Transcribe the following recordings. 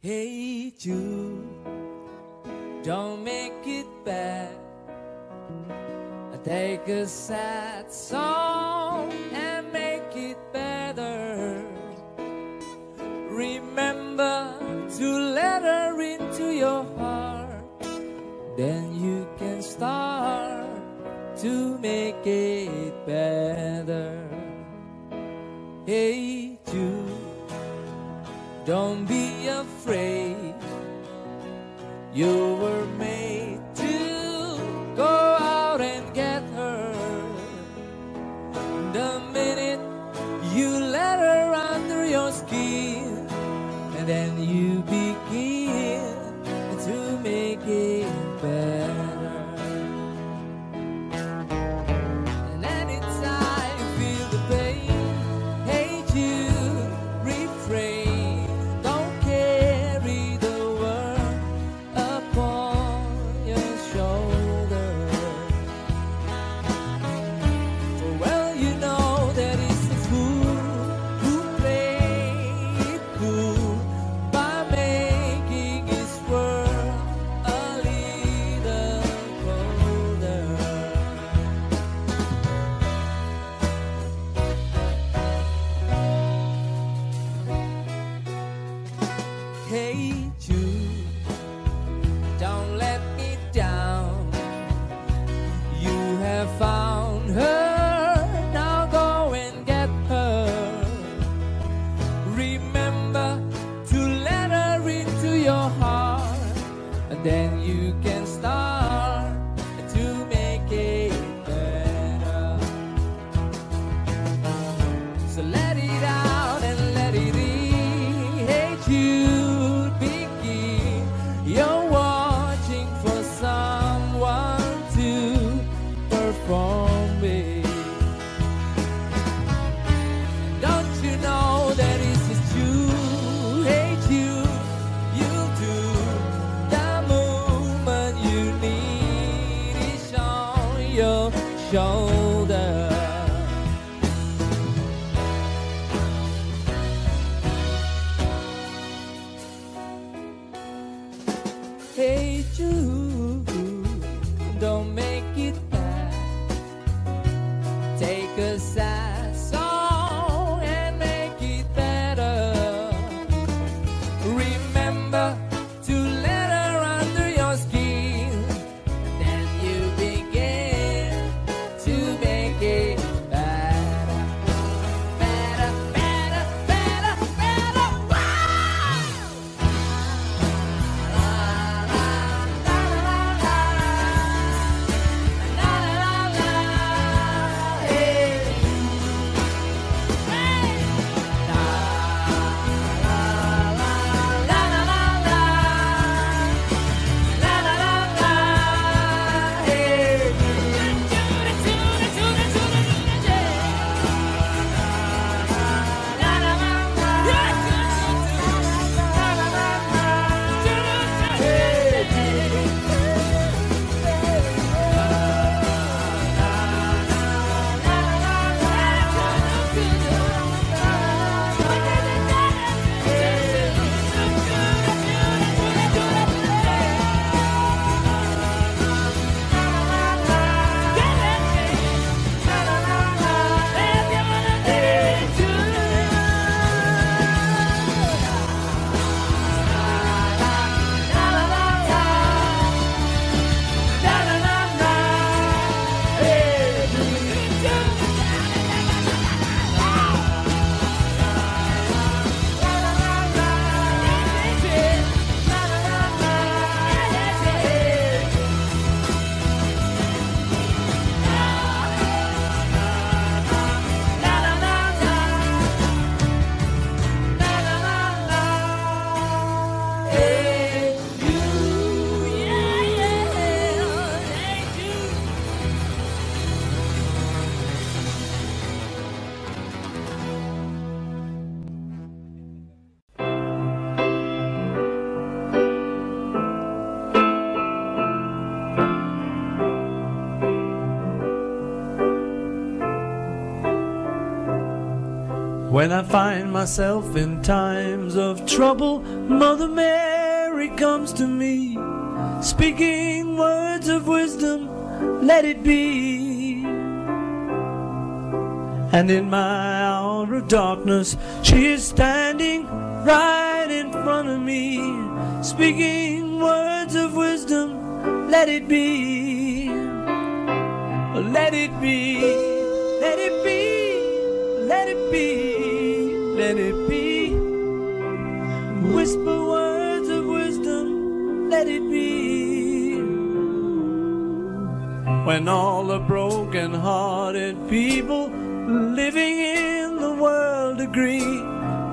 Hate you, don't make it bad. I take a sad song and make it better. Remember to let her into your heart, then you can start to make it better. Hate you, don't be afraid. You were made to go out and get her. The minute you let her under your skin, and then you begin to make it better. Hate you, don't let me down. You have found her, now go and get her. Remember to let her into your heart, and then you can start to make it better. So let it out and let it in. Hate you. Hate you, you do the movement. When I find myself in times of trouble, Mother Mary comes to me, speaking words of wisdom, let it be. And in my hour of darkness, she is standing right in front of me, speaking words of wisdom, let it be. Let it be, let it be, let it be. Let it be, whisper words of wisdom, let it be. When all the broken-hearted people living in the world agree,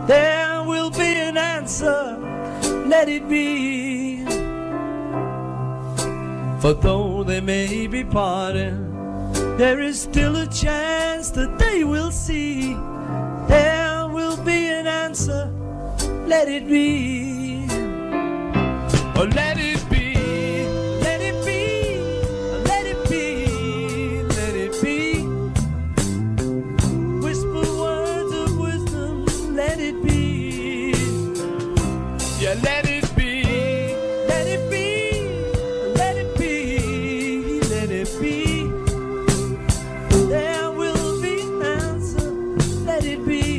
there will be an answer, let it be. For though they may be parted, there is still a chance that they will see. Let it be, oh, let it be, let it be, let it be, let it be. Whisper words of wisdom, let it be. Yeah, let it be, let it be, let it be, let it be. There will be an answer, let it be.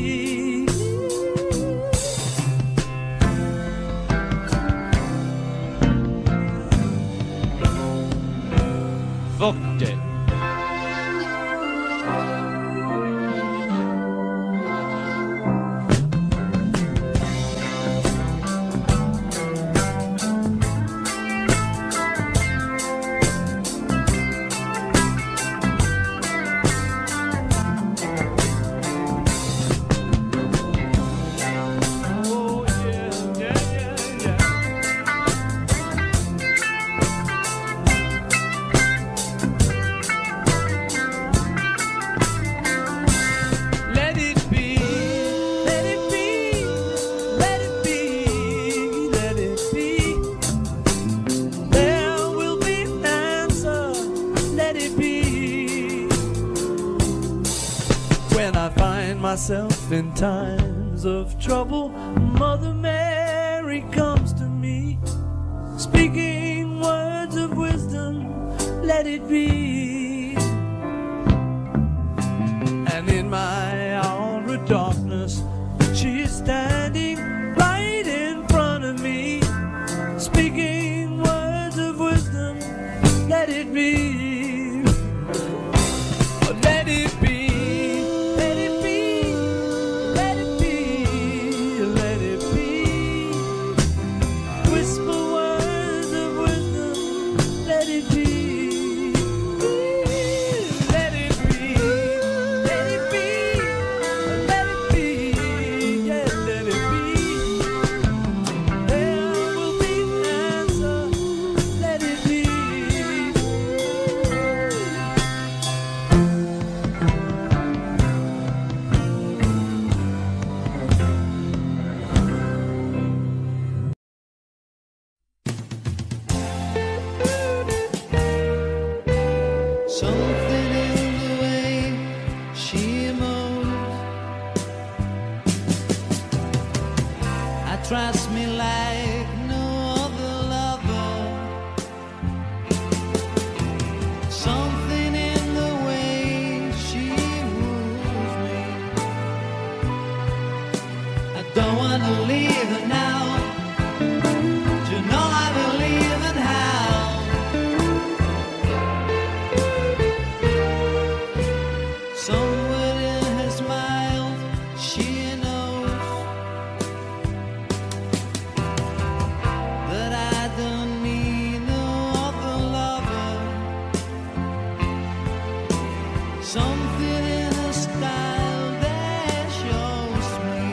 Fucked it. When I find myself in times of trouble, Mother Mary comes to me, speaking words of wisdom, let it be. And in my hour of darkness, she is standing right in front of me, speaking words of wisdom, let it be. Something in the way she moves attracts me like no other lover. Something in the way she moves me. I don't want to leave her now. You know I believe in how. Somewhere in her smile, she knows that I don't need no other lover. Something in her style that shows me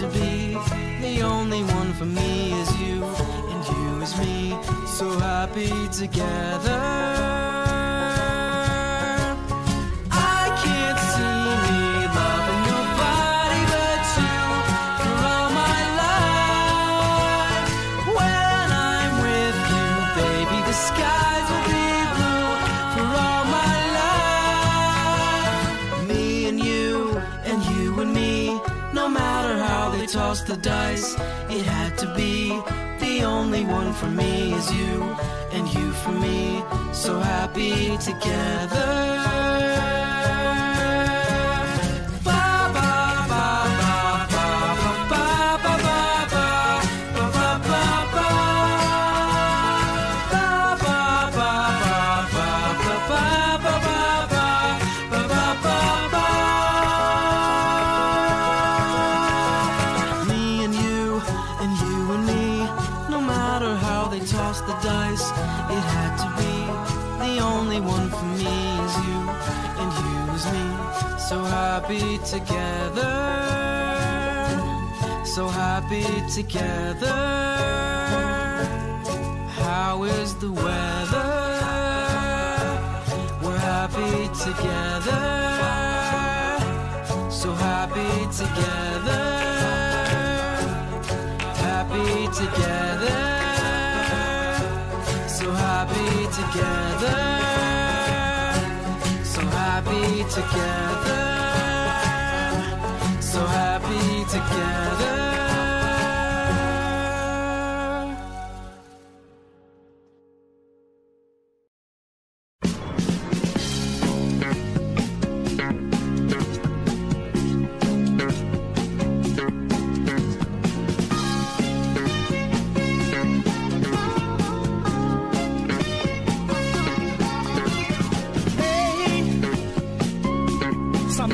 got to be. The only one for me is you, and you is me. So happy together. I can't see me loving nobody but you for all my life. When I'm with you, baby, the skies will be blue for all my life. Me and you and me, no matter how they toss the dice, it had to be. The only one for me is you, and you for me, so happy together. The dice, it had to be. The only one for me is you, and you is me. So happy together, so happy together. How is the weather? We're happy together, so happy together, happy together. So happy together, so happy together, so happy together. Some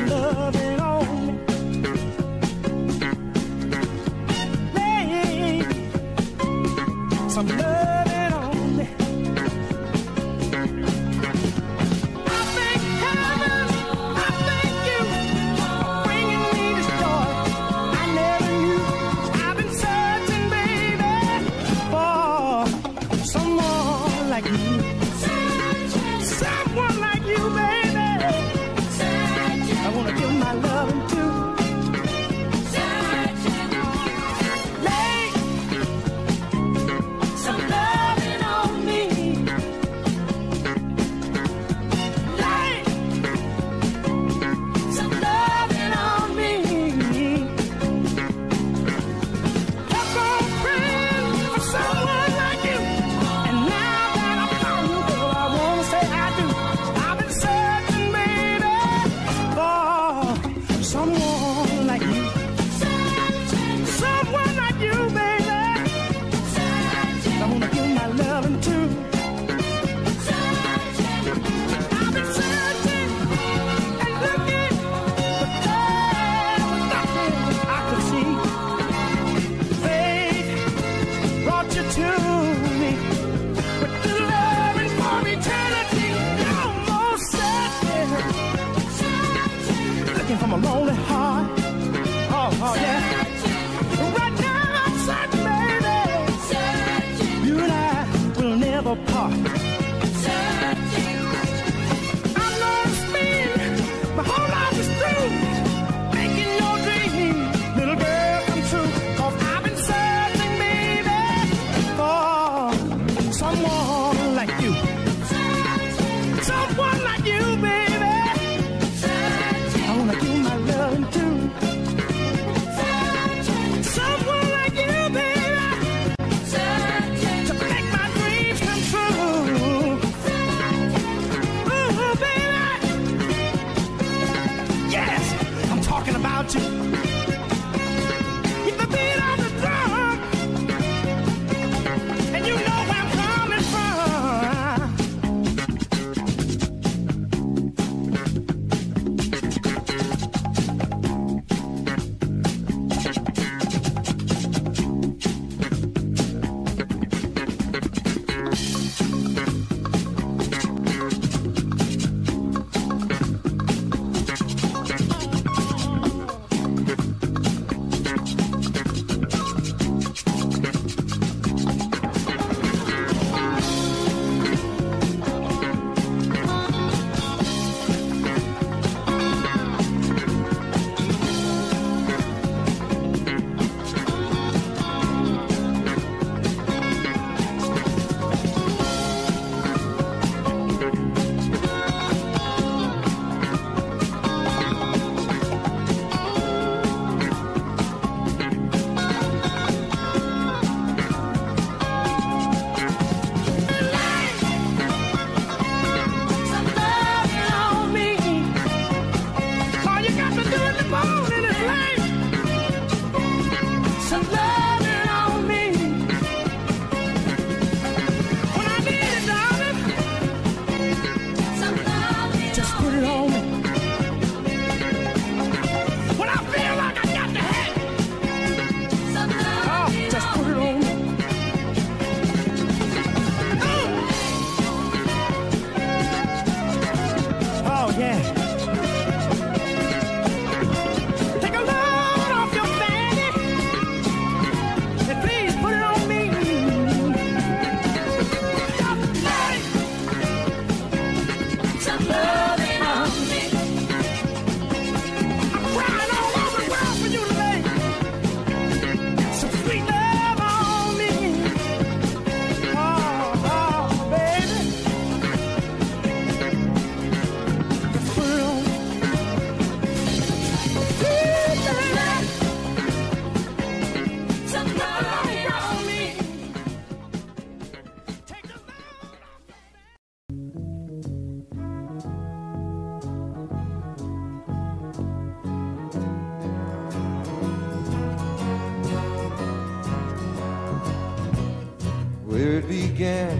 it began.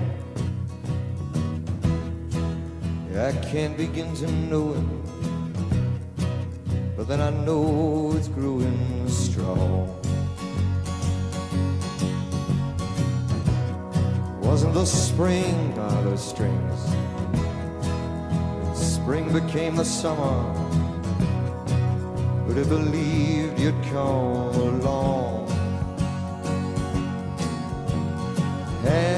I can't begin to know it, but then I know it's growing strong. Wasn't the spring by the strings, and spring became the summer, but I believed you'd come along. Hands,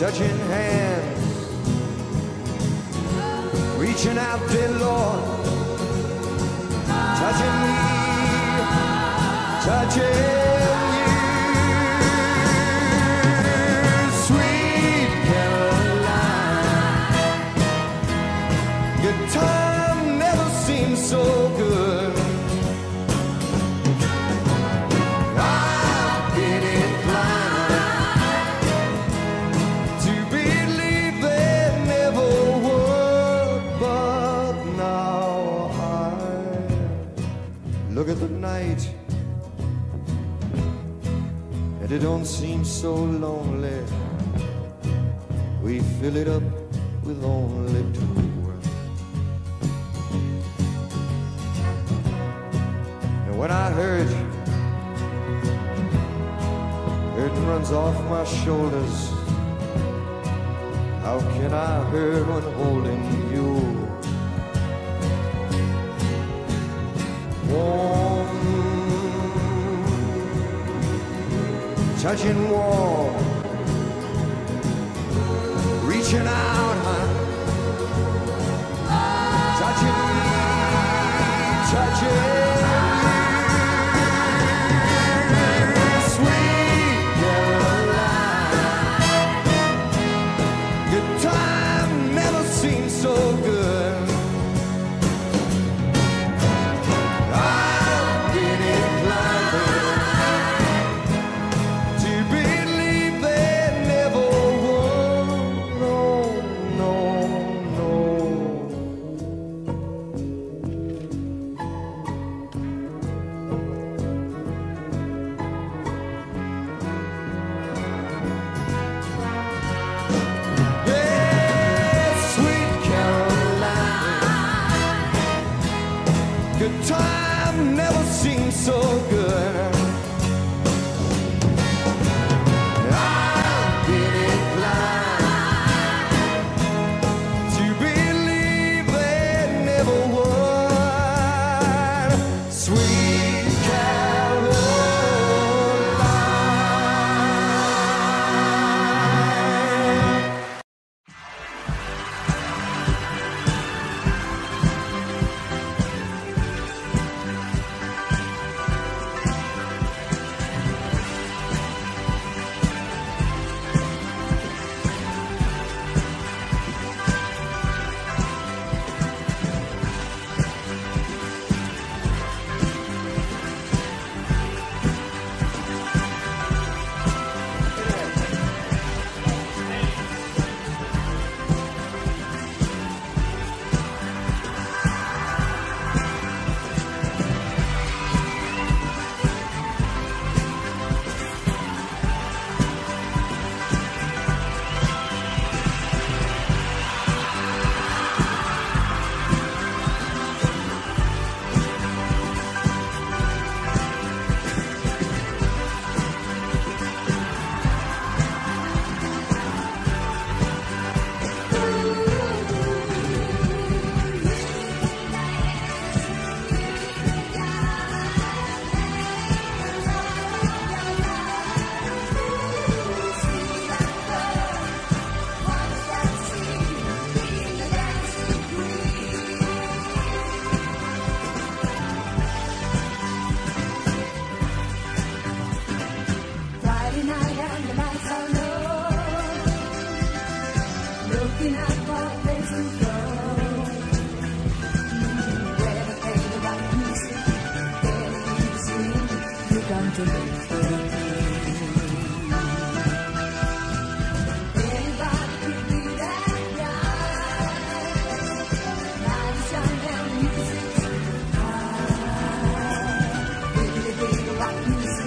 touching hands, reaching out, dear Lord, touching me, touching you, sweet Caroline. Your time never seemed so good. Look at the night, and it don't seem so lonely. We fill it up with only two. And when I hurt, hurt runs off my shoulders. How can I hurt when holding you? Touching wall, reaching out, huh? Touching me, touching you, sweet Caroline. Your time never seemed so good. Your time never seemed so good. I've been inclined to believe they never would. Sweet Caroline. Music,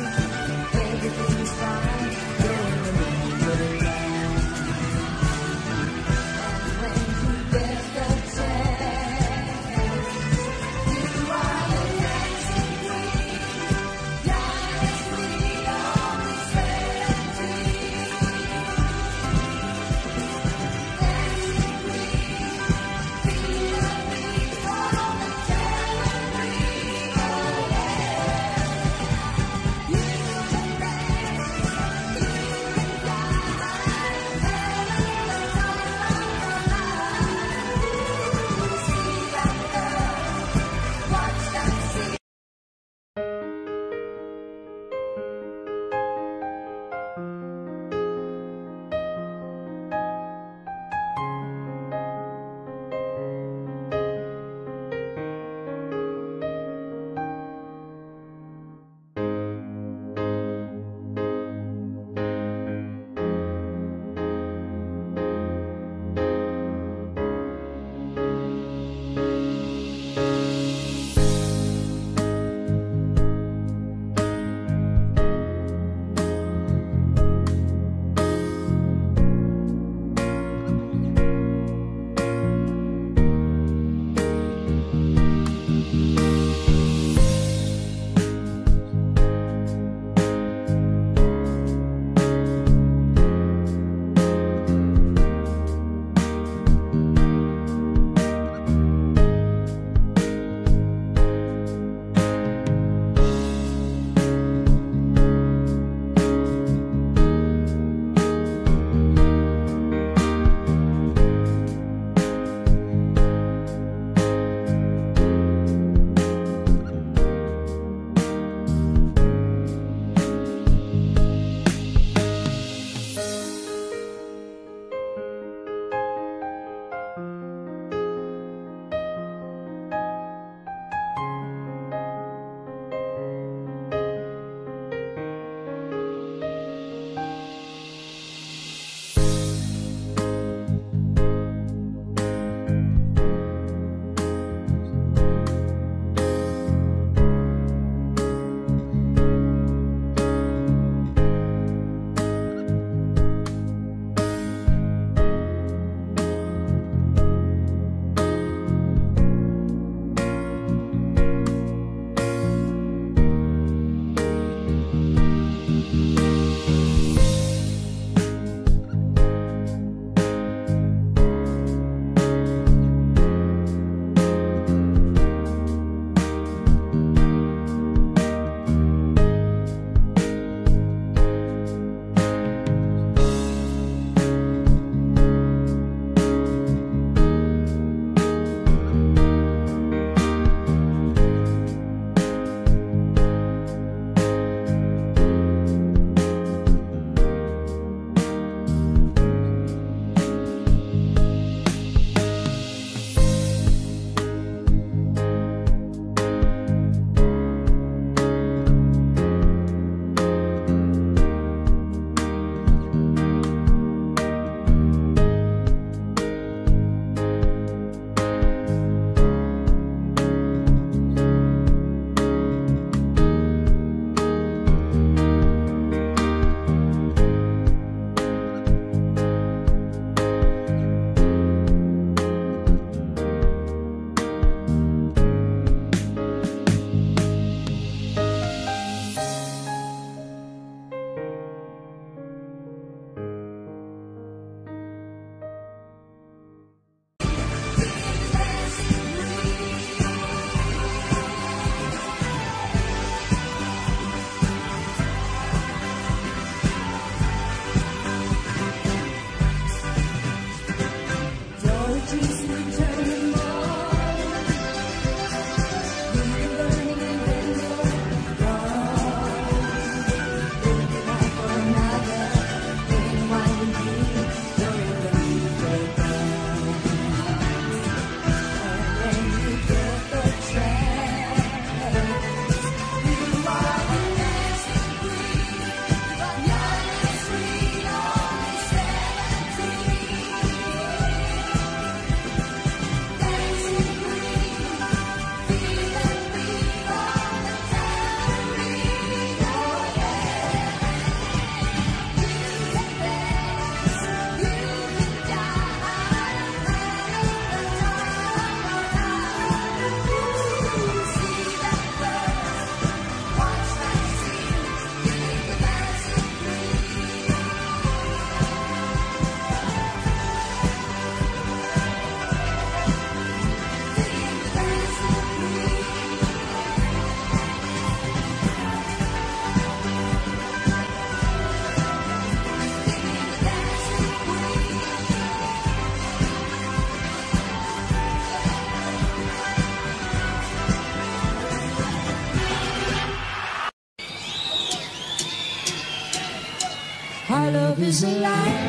love is a lie.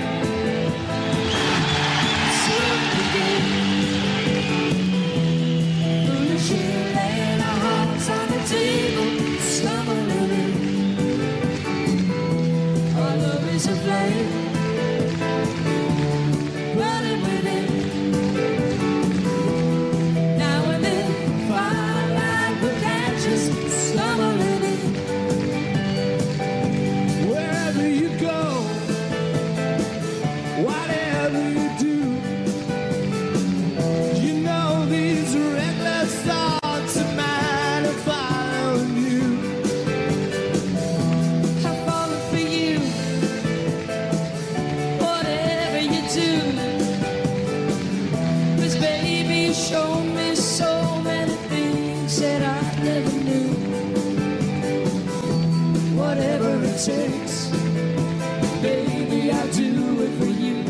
Baby, I'll do it for you.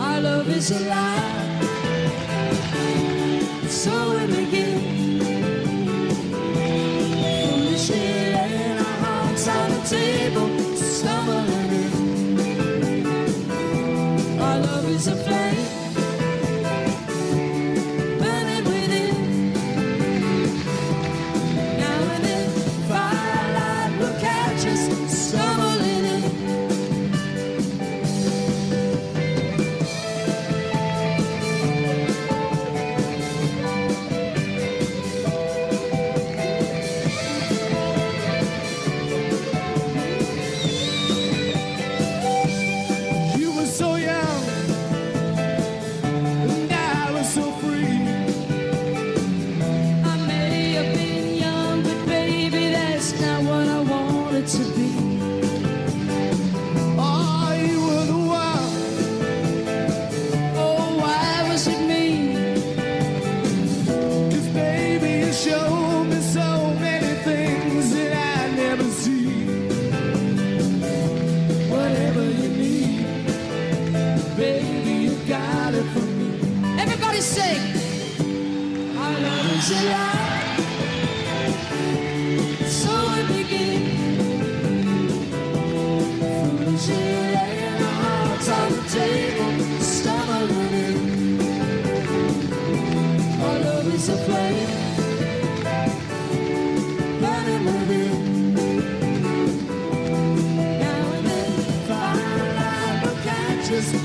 Our love is a lie, so it begins. From the shit and our hearts on the table, stumbling in. Our love is a flame.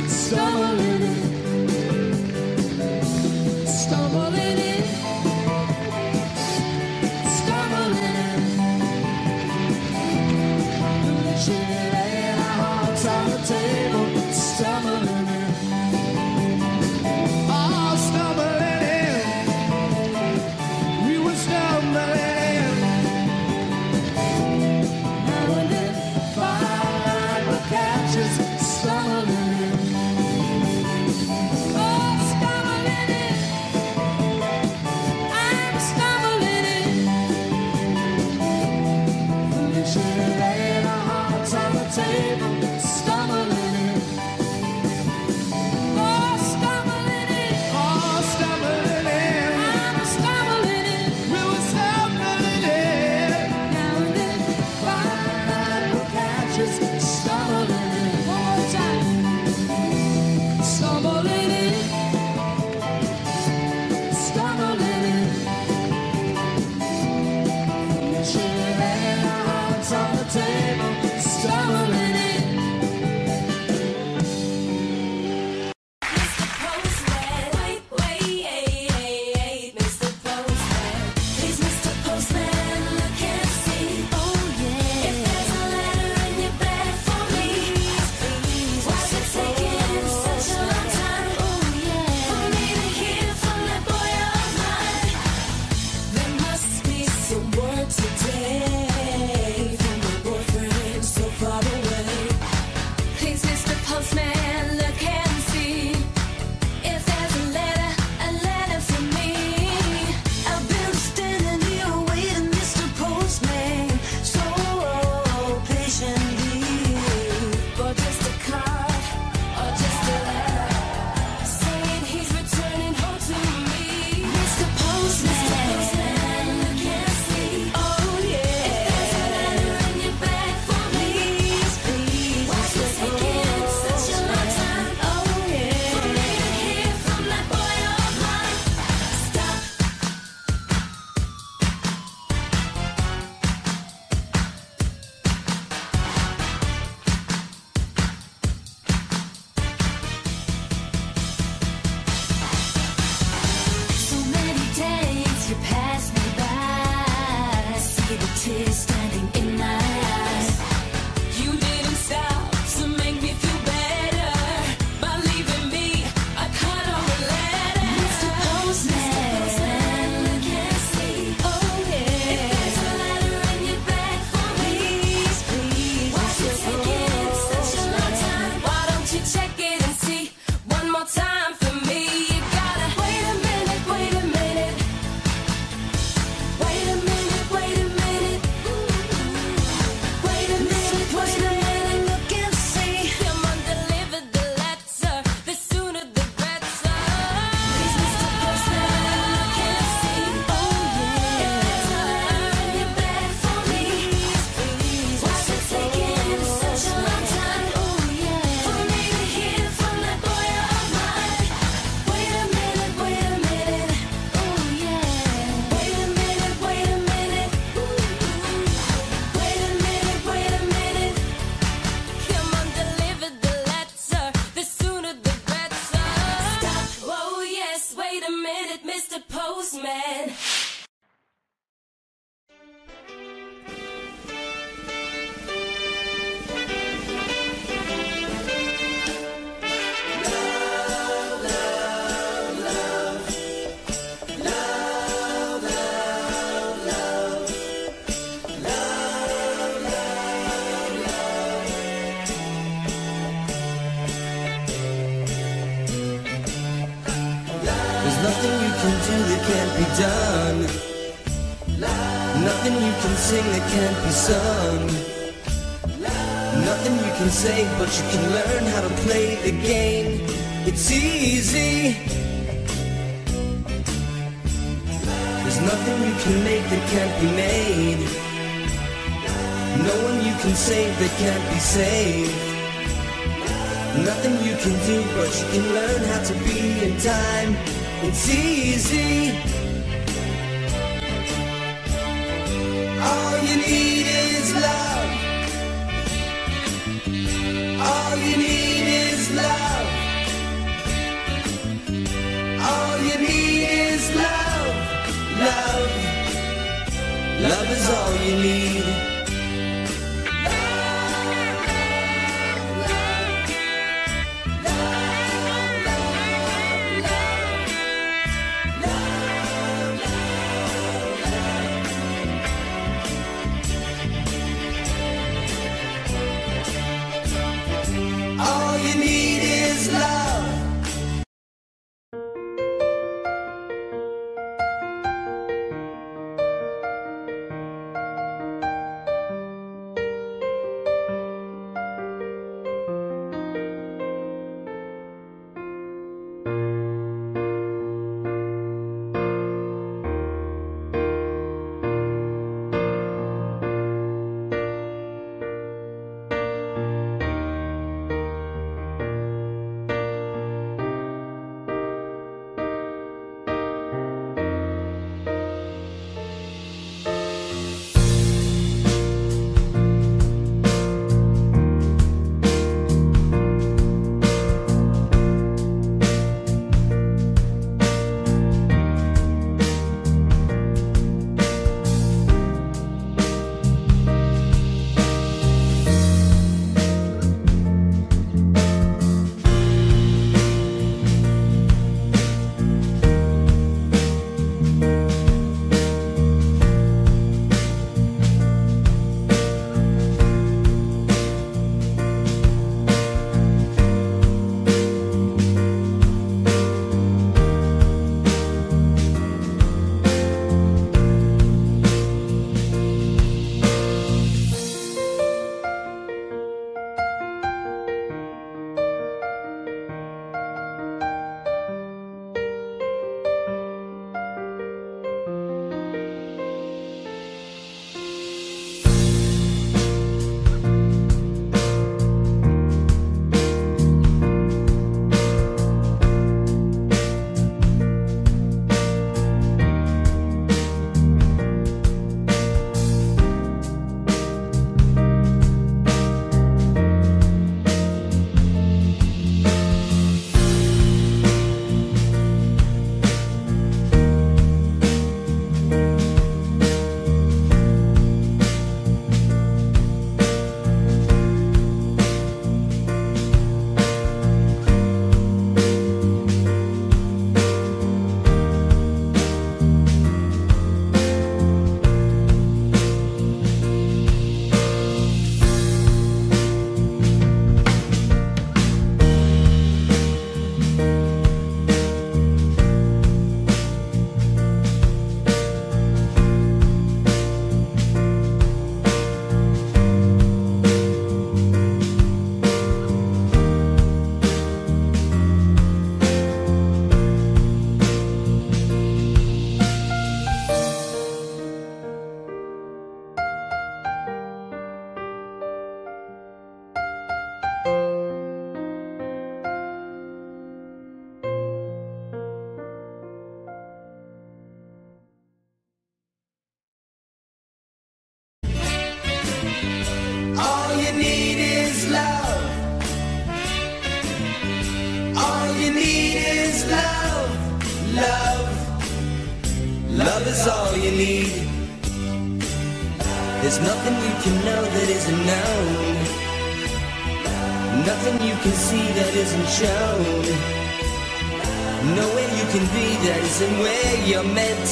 Stumbling in that can't be done. Nothing you can sing that can't be sung. Nothing you can say, but you can learn how to play the game. It's easy. There's nothing you can make that can't be made. No one you can save that can't be saved. Nothing you can do, but you can learn how to be in time. It's easy. All you need is love. All you need is love. All you need is love. Love. Love is all you need.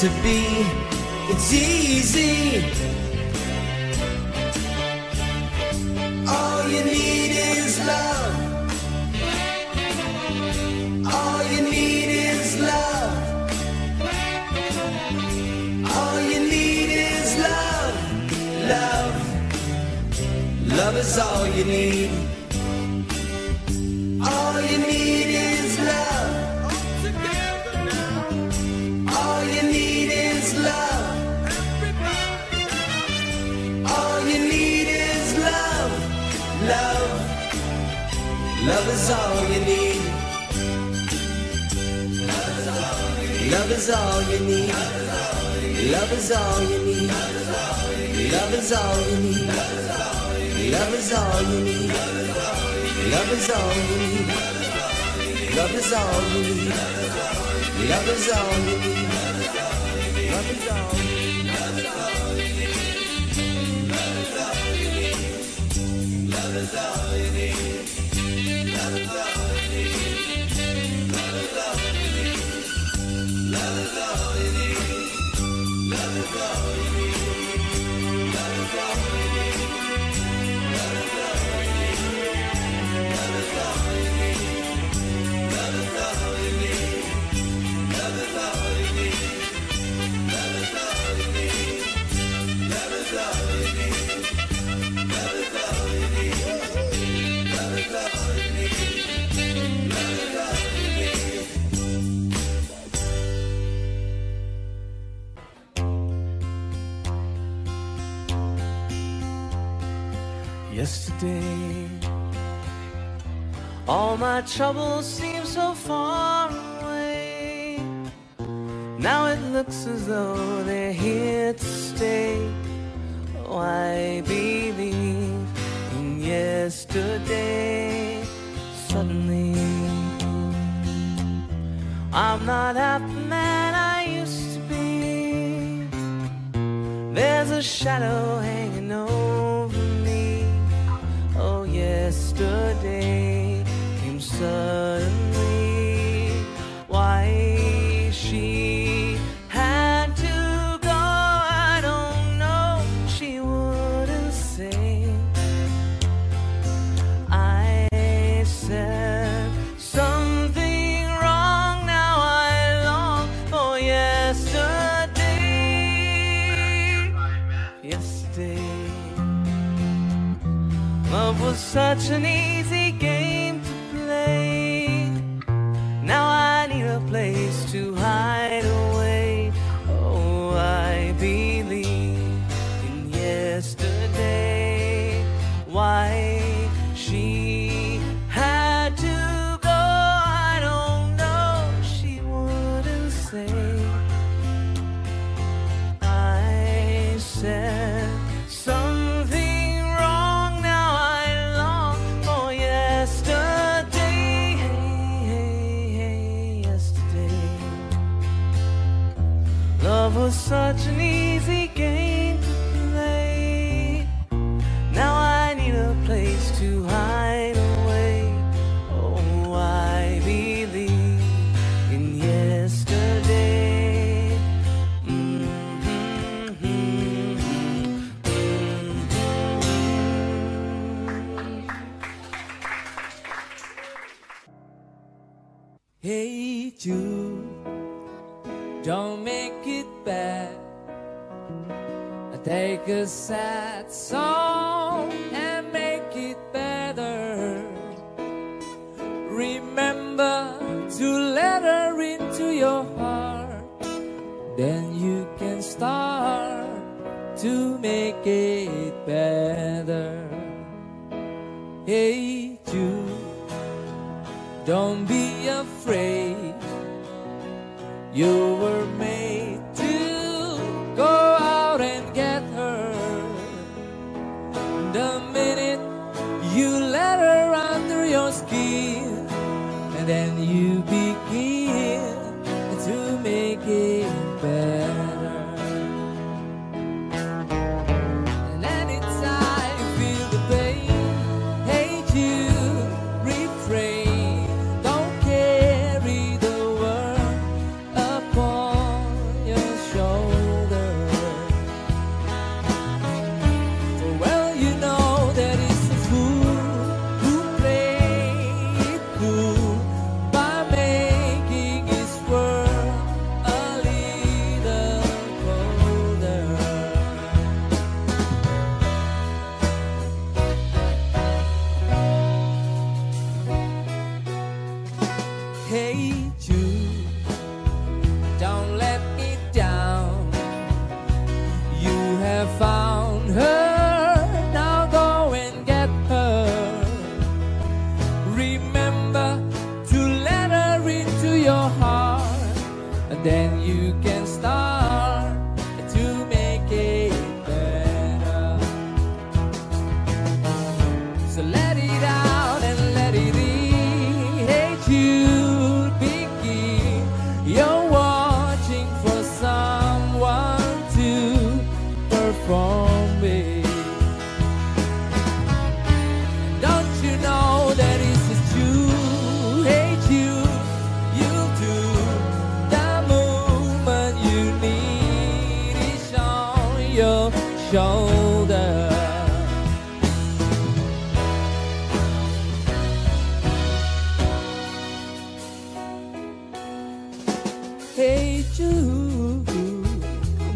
To be, it's easy. All you need is love. All you need is love. love is all you need. All you need is love. All you need is love. All you need is love. Love. Love is all you need. Love is all you need. Love is all you need. Love is all you need. Love is all you need. Love is all you need. Love is all you need. Love is all you need. Love is all you need. Love is all you need. Love is all you need. Love is all you need. Love is all you need. Love is all you need. Love is all you need. Love is all you need. Love is all you need. Love is all you need. Love is all you need. Love is all you need. Love is all you need. Love is all you need. Love is all you need. Love is all you need. Yesterday, all my troubles seem so far away. Now it looks as though they're here to stay. Oh, I believe in yesterday. Suddenly, I'm not happy that I used to be. There's a shadow hanging over. Oh, yesterday came suddenly. Why she had to go, I don't know. She wouldn't say. I said something wrong. Now I long for yesterday. Yesterday. Love was such an easy game to play. Now I need a place to hide away. Oh, I believe in yesterday. Why she had to go, I don't know. She wouldn't say. I said something. Love was such an easy game to play. Now I need a place to hide away. Oh, I believe in yesterday. Hey, you. Don't make it bad. I take a sad song and make it better. Remember to let her into your heart. Then you can start to make it better. Hey, you, don't be afraid. You were made to go out and get her. The minute you let her under your skin, and then you begin to make it better. your shoulder. Hey Jude,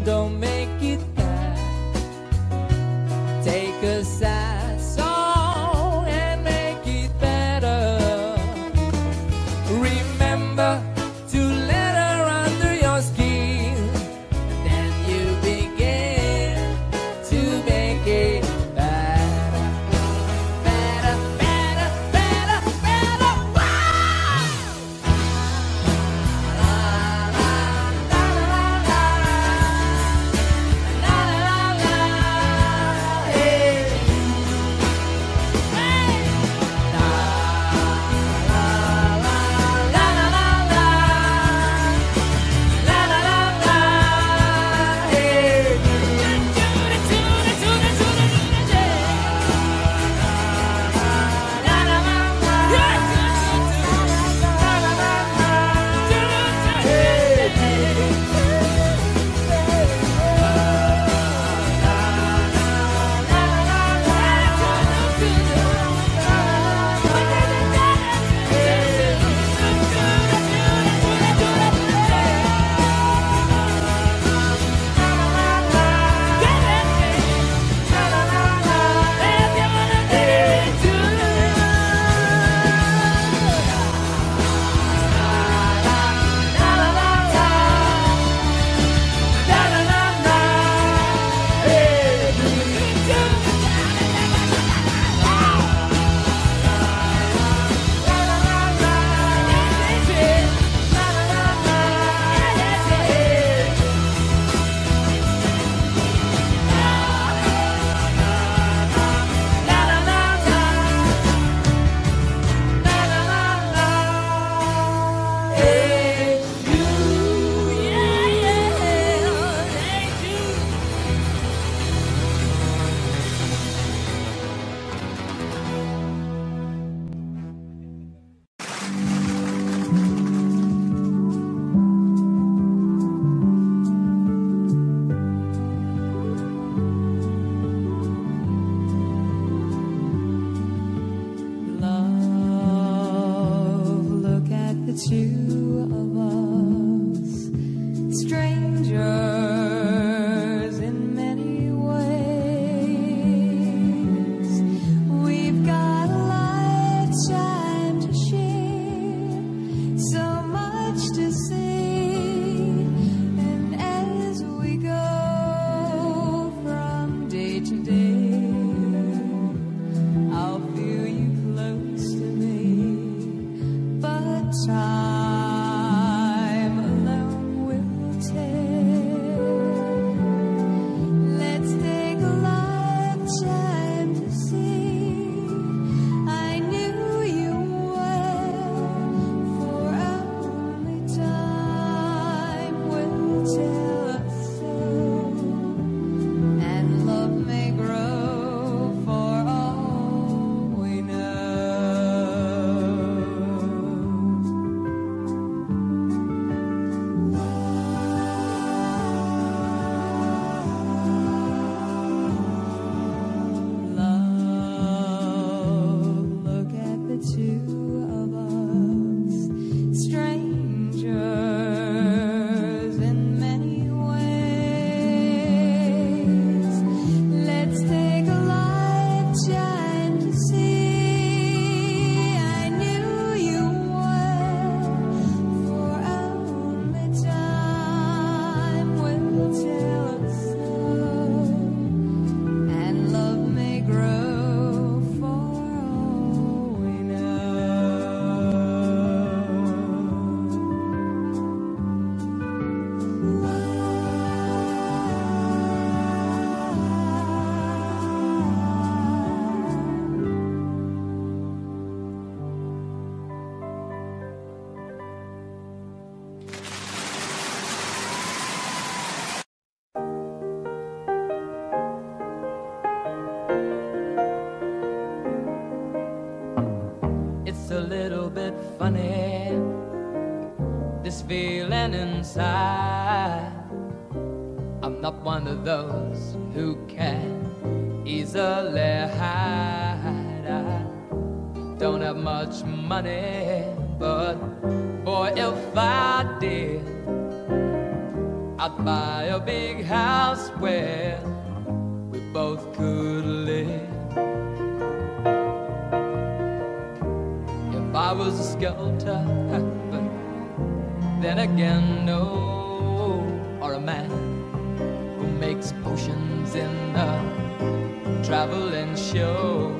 don't make it bad. Take a sad song and make it better. Remember to let her under your skin, and then you begin to make it better, better, better, better, better. Two of us, strangers in many ways. We've got a lifetime to share, so much to see. And as we go from day to day, I'll feel you close to me, but time alone will tell. Let's take a lifetime to see. I knew you well, for only time will tell us so. And love may grow for all we know. Love, look at the two of us, strangers in many ways. Let's take a lifetime to see. I knew you well, for only time will tell us so. And love may grow for all we know. It's a little bit funny, this feeling inside. I'm not not one of those who can easily hide. I don't have much money, but boy, if I did, I'd buy a big house where we both could live. If I was a skelter, but then again, no, or a man who makes potions in a traveling show.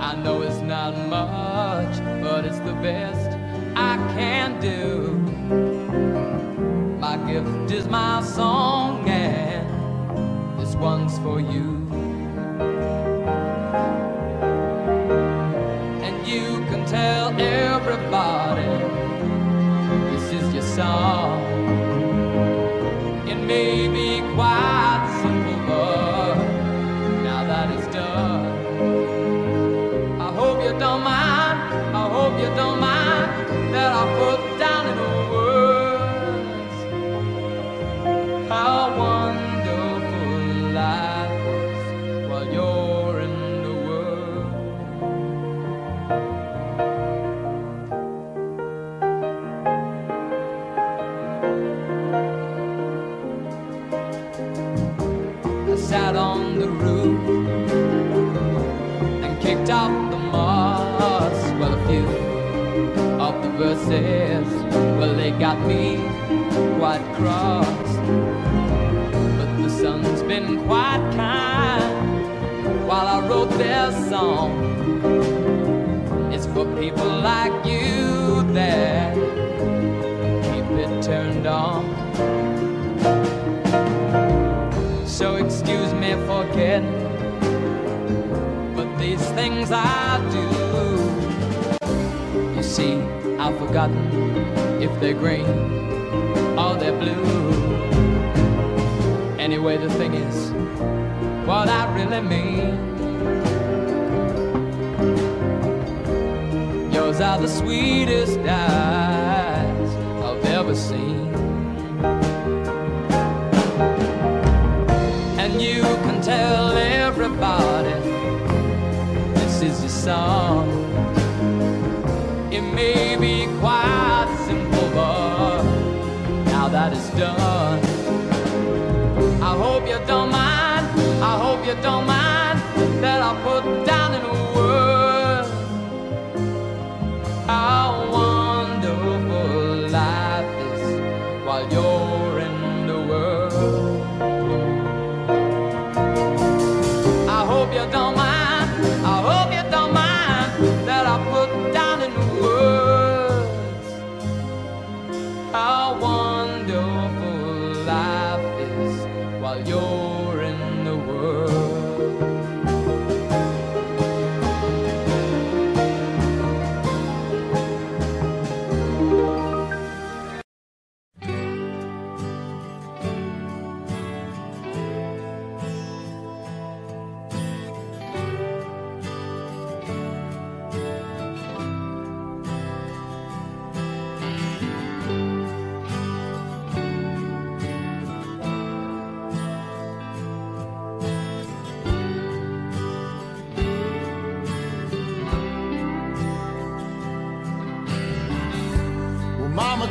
I know it's not much, but it's the best I can do. My gift is my song, and this one's for you. And you can tell everybody this is your song. It may be quite simple, but now that it's done, I hope you don't mind, I hope you don't mind that I put down in a how wonderful life was while you're in the world. I sat on the roof and kicked out the moss. Well, a few of the verses, well, they got me quite cross. The sun's been quite kind while I wrote their song. It's for people like you that keep it turned on. So excuse me for kidding, but these things I do. You see, I've forgotten if they're green or they're blue. Anyway, the thing is, what I really mean. Yours are the sweetest eyes I've ever seen. And you can tell everybody this is your song. It may be quite simple, but now that it's done, I hope you don't mind, I hope you don't mind that I put down in words how wonderful life is while you're in the world. I hope you don't mind, I hope you don't mind that I put down in words how wonderful life is while you're in the world.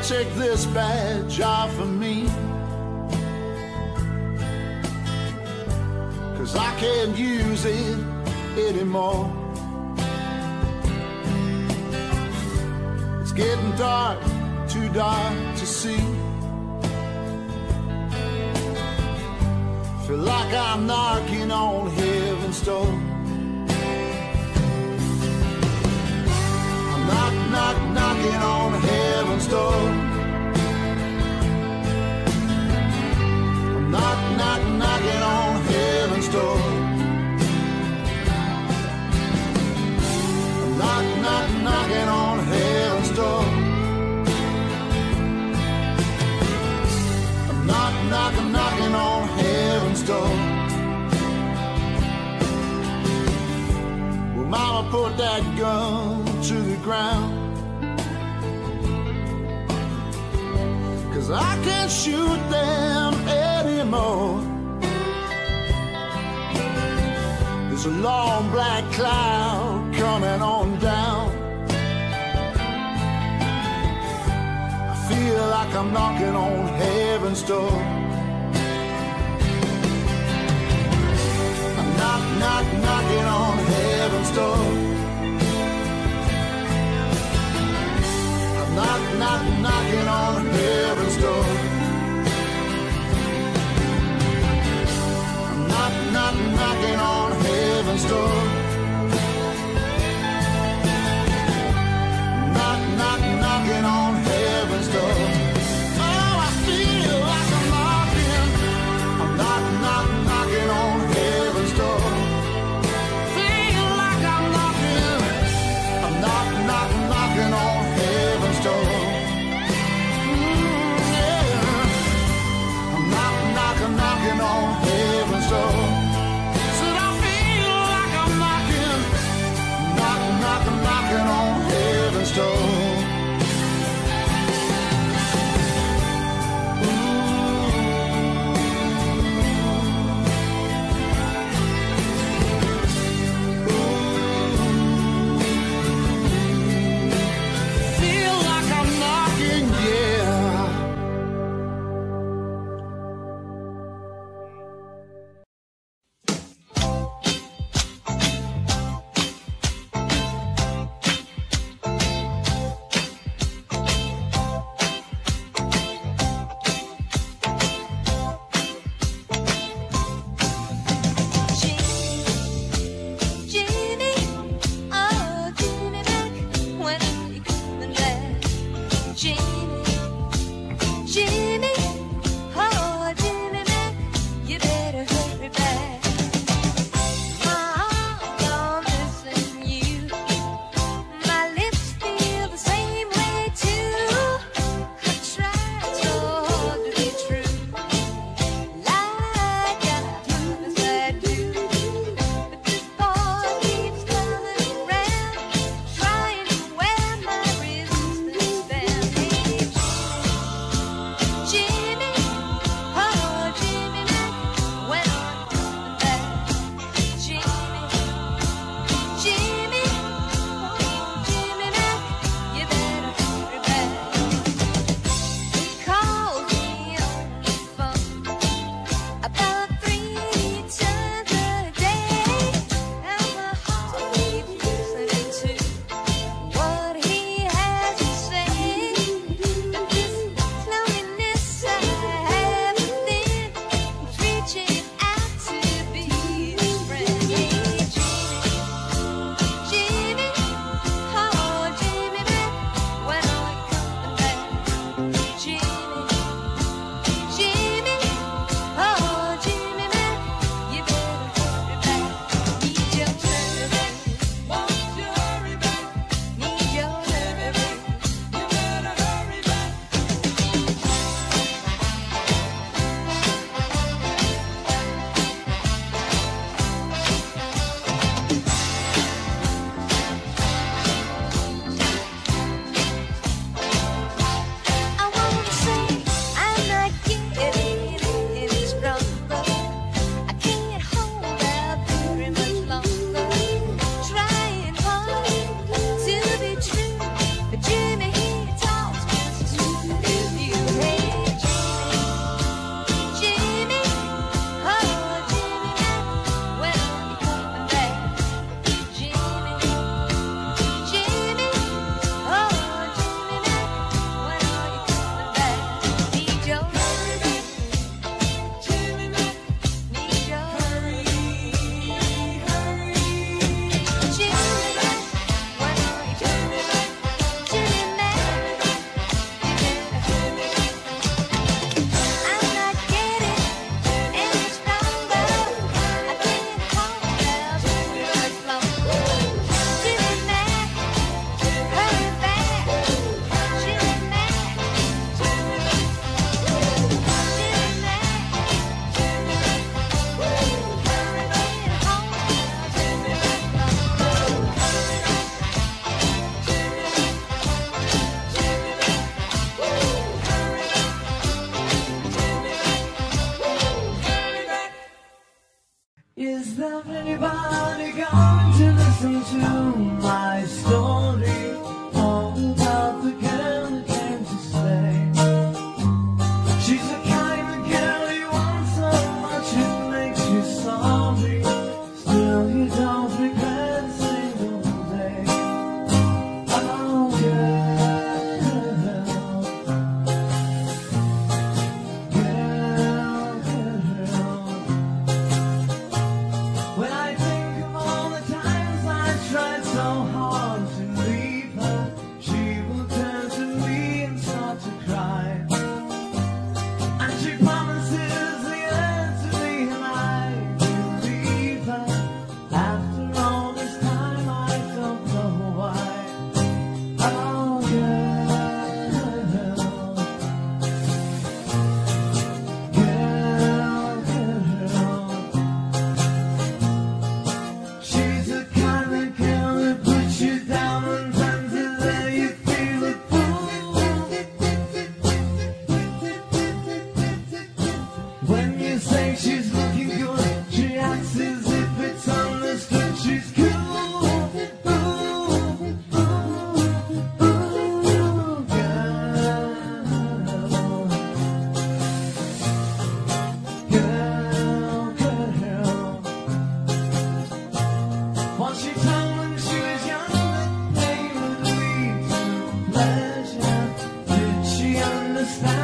Take this badge off of me, 'cause I can't use it anymore. It's getting dark, too dark to see. Feel like I'm knocking on heaven's door. I'm knock, knock, knocking on heaven's door. Knock, knock, knocking on heaven's door. Knock, knock, knocking on heaven's door. Knock, knock, knocking on heaven's door. Well, Mama put that gun to the ground, 'cause I can't shoot them. It's a long black cloud coming on down. I feel like I'm knocking on heaven's door. I'm knock, knock, knocking on heaven's door. I'm knock, knock, knocking on heaven's door. Knock, knocking on heaven's door. Knock, knock, knocking on heaven's door. Oh, I feel like I'm knocking. I'm knock, knock, knocking on heaven's door. Feel like I'm knocking. I'm knock, knock, knocking on heaven's door. Yeah. I'm knock, knock, knocking on heaven's door. Said I feel like I'm Is there anybody going to listen to my story? All about the girl that came to stay. She's the kind of girl you want so much it makes you sorry. Still you don't regret a single day. Oh girl. When I think of all the times I tried so hard to leave her, she will turn to me and start to cry. And she promises the end to me, and I believe her. After all this time I don't know why. Oh girl, she's the kind of girl that puts you down and turns it there you feel it pull. When you say she's looking good, she acts as if it's understood. She's cool. Ooh, ooh, girl. Once she told when she was young that they would lead to pleasure. Did she understand it when they said that a man must break his back to win his day of pleasure? Will she still believe it when he's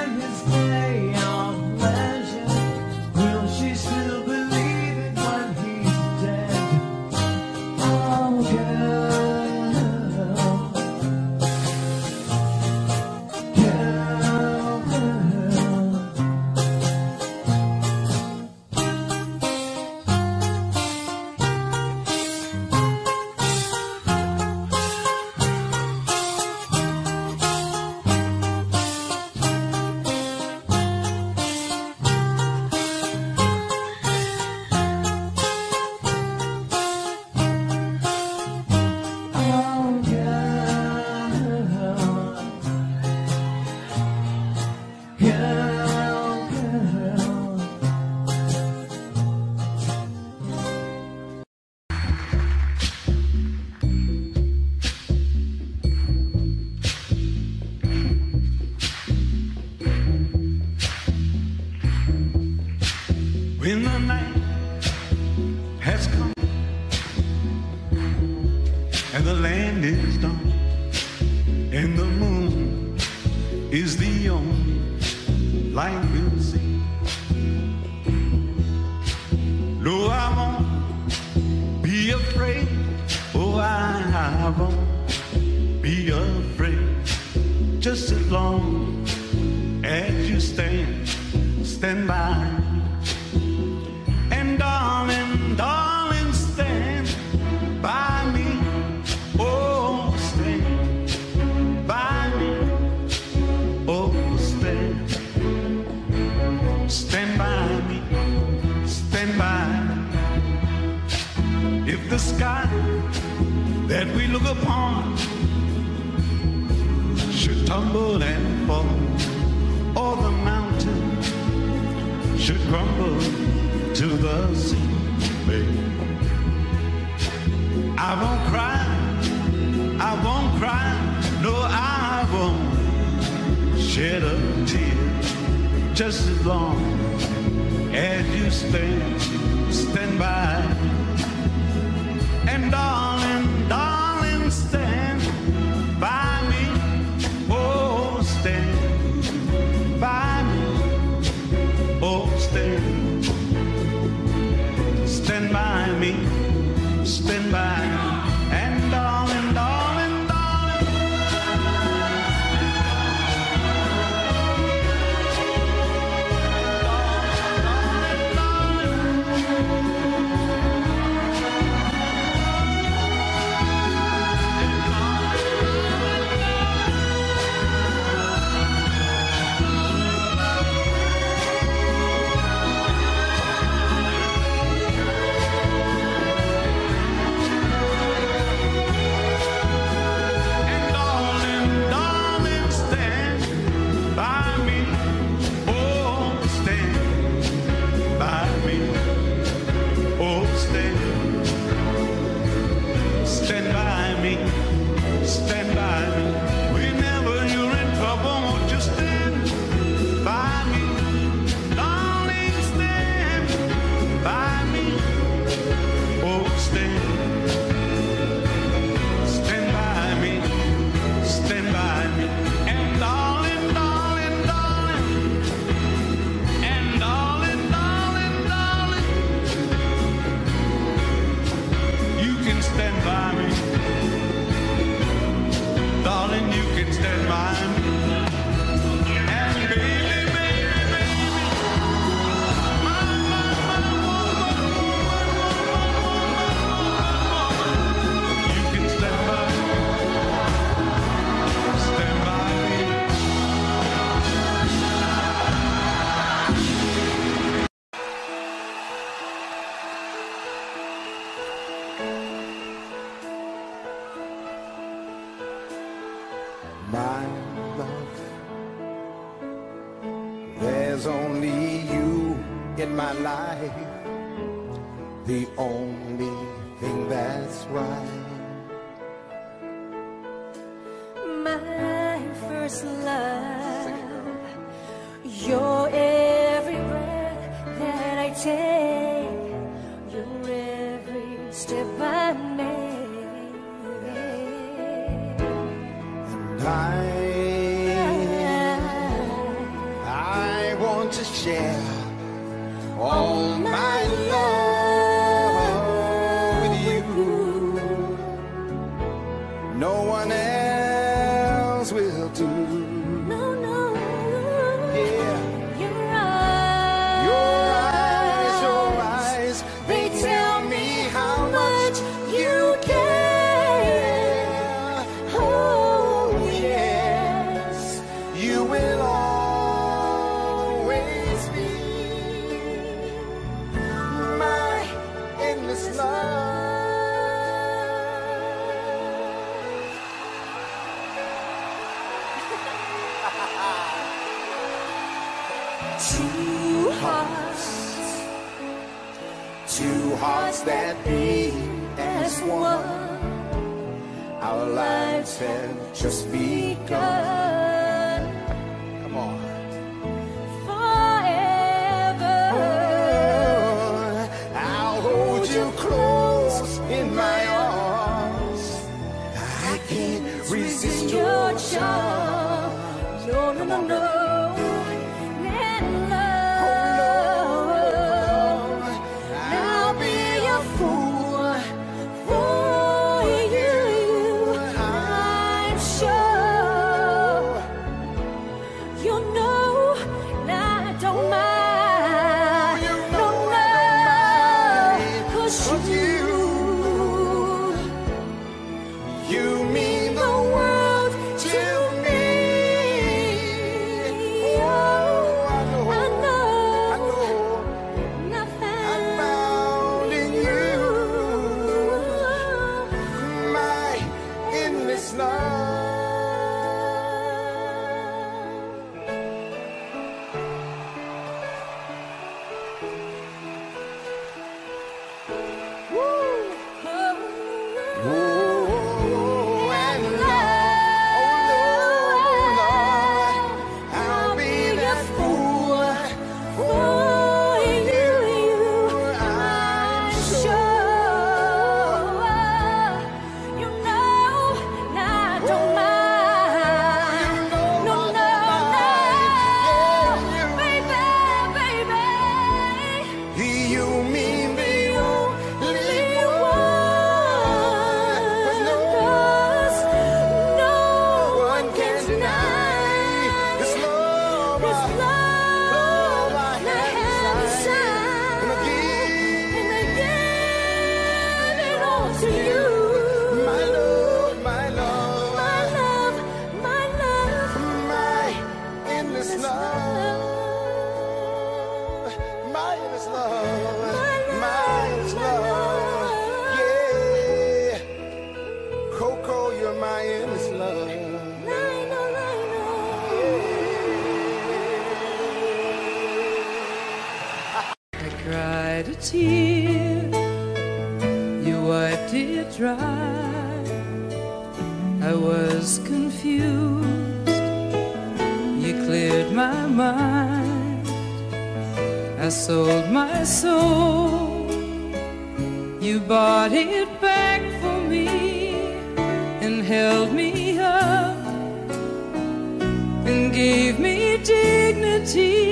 dead? Oh girl. When the night has come and the land is dark and the moon is the only light we'll see, no, I won't be afraid. Oh, I won't be afraid. Just as long as you stand by. Darling, stand by me. Oh, stand by me. Oh, stand. Stand by me. Stand by me. If the sky that we look upon should tumble and fall, or the mountain should crumble to the sea, babe, I won't cry, I won't cry. No, I won't shed a tear. Just as long as you stand by. And darling, darling, stand by me. Oh, stand by me. Oh, stand. Stand by me, stand by me, and darling, darling. There's only you in my life, the only thing that's right. My first love, you're every breath that I take, you're every step I make. And I want to share all my love with you. No one else will do. No, no. Yeah. Your eyes, they tell me how much you care. Oh, yes, you will always be endless love. Two hearts that beat as one. Our lives have just begun. Come on. In my arms, I can't resist your charm. No, no, no, no. And love, I'll be a fool for you. I'm sure you know, and I don't mind. No, no, 'cause you. You mean the world to me. Oh, I know. I found in you my endless love. Woo. Woo. My endless love, yeah. Coco, you're my endless love. Yeah. I cried a tear, you wiped it dry. I was confused, you cleared my mind. I sold my soul, you bought it back for me and held me up and gave me dignity.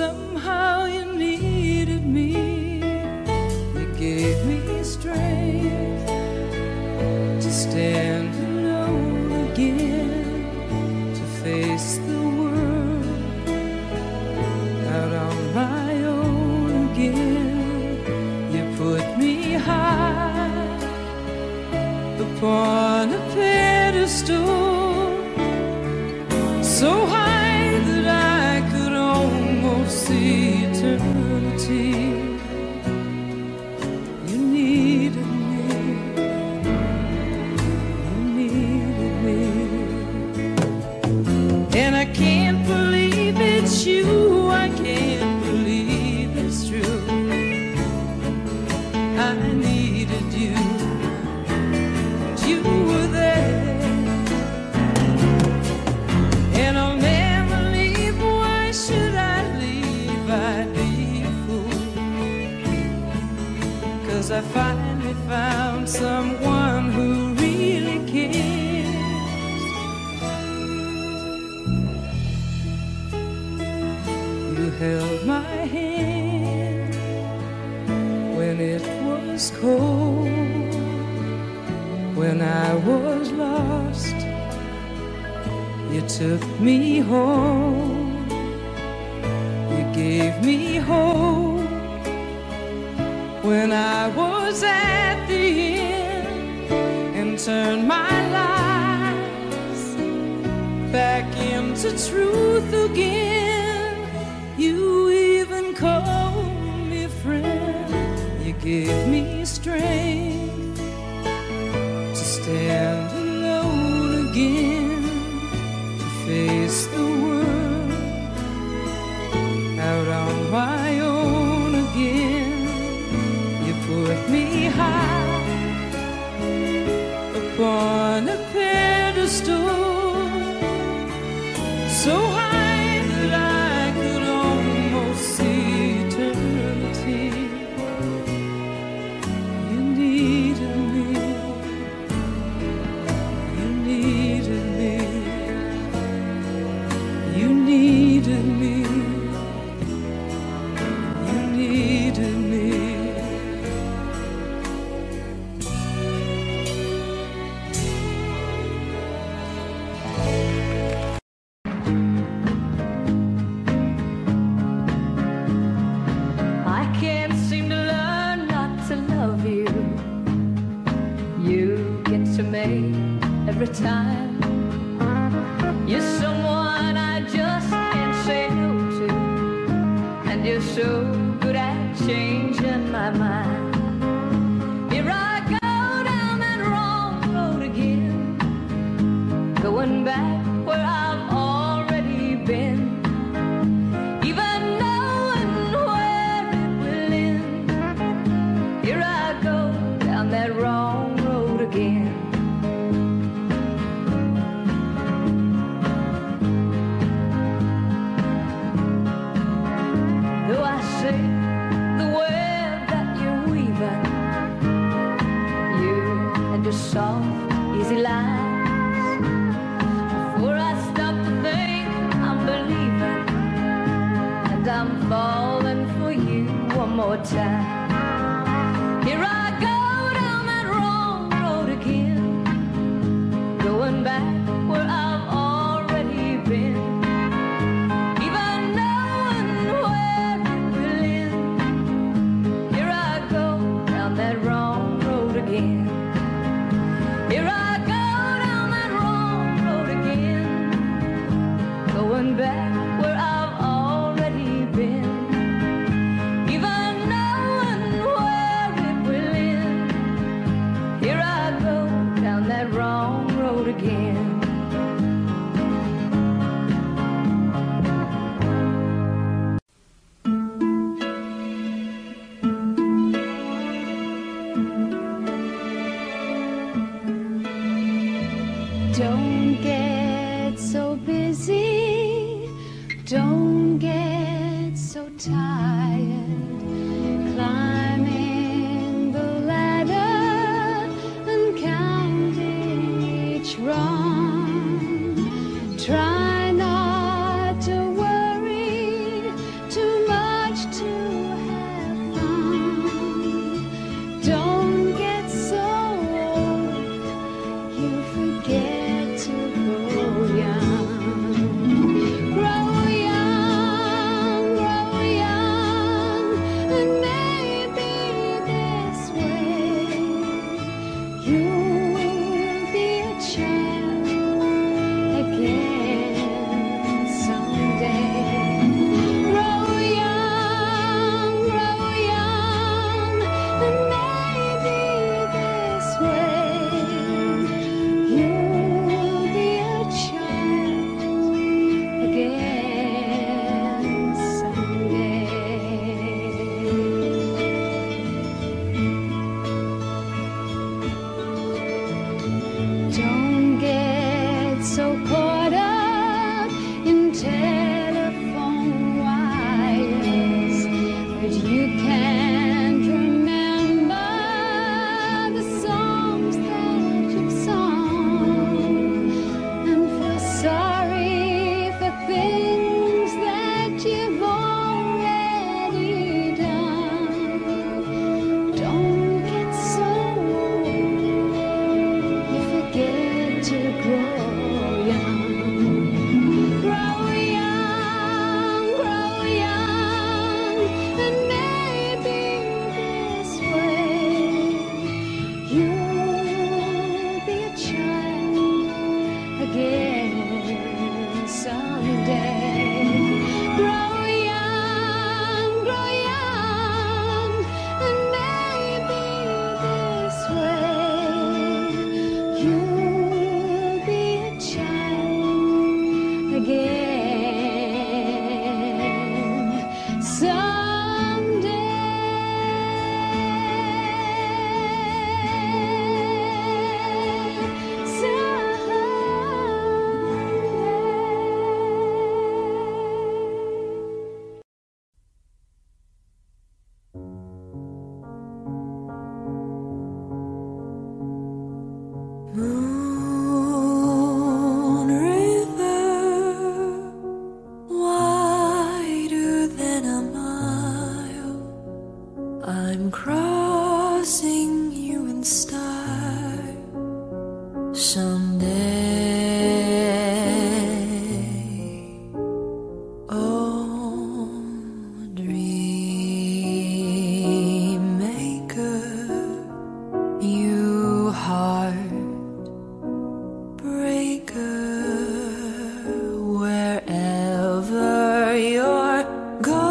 Somehow you needed me, you gave me strength to stand alone again, to face the upon a pedestal so high that I could almost see eternity. You needed me, and I can't believe it's you. You held my hand when it was cold, when I was lost. You took me home, you gave me hope when I was at the end, and turned my lies back into truth again. You even called me friend, you gave me strength to stand alone again, to face the world out on my own again. You put me high upon a pedestal, so high every time. You're someone I just can't say no to, and you're so good at changing my mind. Here I go down that wrong road again, going back where I've already been, even knowing where it will end. Here I go down that wrong road again. Soft, easy lies. Before I stop to think, I'm believing, and I'm falling for you one more time. Here I go down that wrong road again, going back where I've already been, even knowing where it will end. Here I go down that wrong road again. Here I go down that wrong road again, going back where I've already been, even knowing where it will end. Here I go down that wrong road again. Don't get so busy, don't get so tired, climbing the ladder and counting each wrong. Try not to worry too much to have fun. Don't get so old, you forget to grow young. Grow young, grow young, and maybe this way you will be a child again. again someday. I'm crossing you in style someday. Oh, dream maker, you heart breaker, wherever you're going.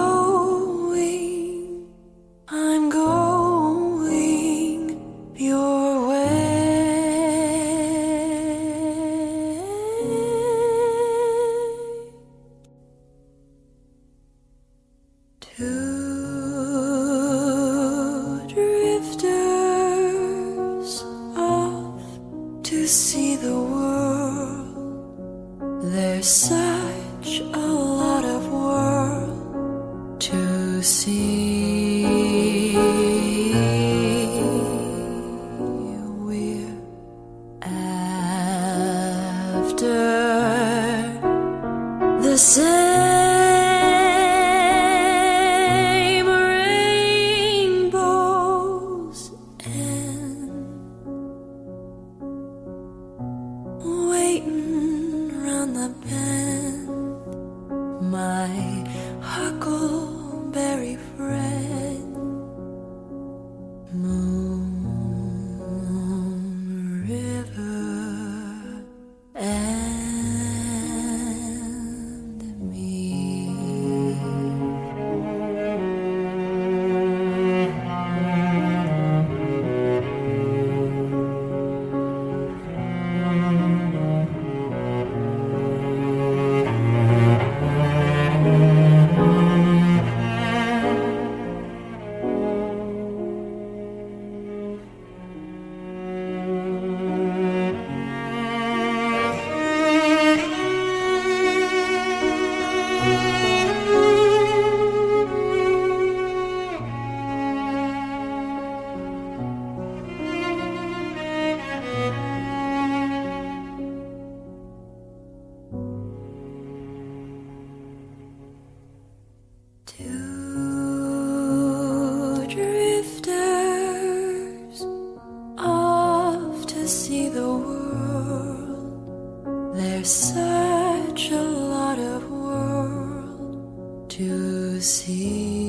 Two drifters off to see the world. There's such a lot of world to see. We're after the same. My huckleberry friend, Moon River and me. See the world, there's such a lot of world to see.